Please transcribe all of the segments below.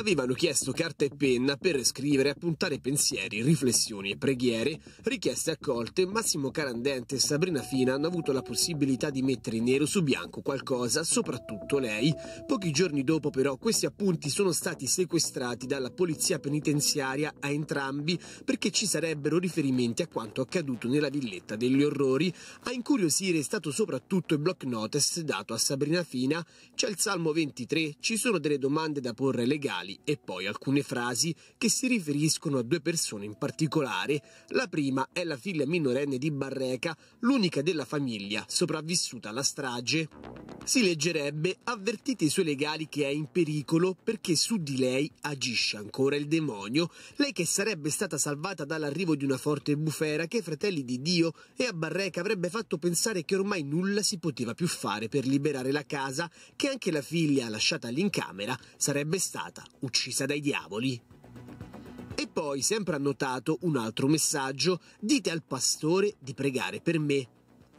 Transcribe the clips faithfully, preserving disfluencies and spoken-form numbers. avevano chiesto carta e penna per scrivere e appuntare pensieri, riflessioni e preghiere, richieste accolte. Massimo Carandente e Sabrina Fina hanno avuto la possibilità di mettere nero su bianco qualcosa, soprattutto lei. Pochi giorni dopo però questi appunti sono stati sequestrati dalla Polizia Penitenziaria a entrambi perché ci sarebbero riferimenti a quanto accaduto nella Villetta degli Orrori. A incuriosire è stato soprattutto il block notice dato a Sabrina Fina. C'è il Salmo ventitré, ci sono delle domande da porre legali e poi alcune frasi che si riferiscono a due persone in particolare. La prima è la figlia minorenne di Barreca, l'unica della famiglia sopravvissuta alla strage. Si leggerebbe: avvertite i suoi legali che è in pericolo perché su di lei agisce ancora il demonio. Lei che sarebbe stata salvata dall'arrivo di una forte bufera che ai Fratelli di Dio e a Barreca avrebbe fatto pensare che ormai nulla si poteva più fare per liberare la casa, che anche la figlia lasciata lì in camera sarebbe stata uccisa dai diavoli. E poi, sempre annotato, un altro messaggio: dite al pastore di pregare per me.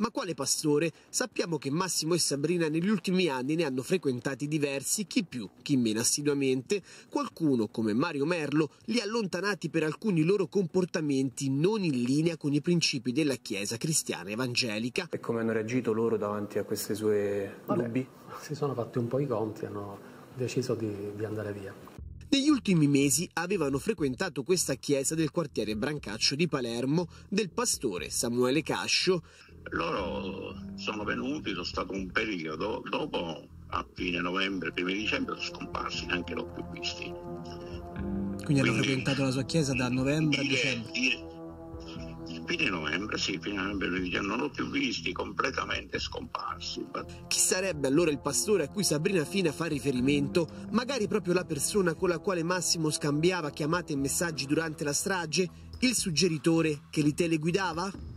Ma quale pastore? Sappiamo che Massimo e Sabrina negli ultimi anni ne hanno frequentati diversi, chi più, chi meno assiduamente. Qualcuno, come Mario Merlo, li ha allontanati per alcuni loro comportamenti non in linea con i principi della Chiesa cristiana evangelica. E come hanno reagito loro davanti a queste sue Vabbè, dubbi? Si sono fatti un po' i conti e hanno deciso di, di andare via. Negli ultimi mesi avevano frequentato questa chiesa del quartiere Brancaccio di Palermo del pastore Samuele Cascio. Loro sono venuti, sono stato un periodo, dopo a fine novembre, primi dicembre sono scomparsi, neanche l'ho più visti. Quindi, Quindi hanno frequentato la sua chiesa da novembre dire, a dicembre? Dire, Fine novembre, sì, fine novembre, non l'ho più visti, completamente scomparsi. Chi sarebbe allora il pastore a cui Sabrina Fina fa riferimento? Magari proprio la persona con la quale Massimo scambiava chiamate e messaggi durante la strage? Il suggeritore che li teleguidava?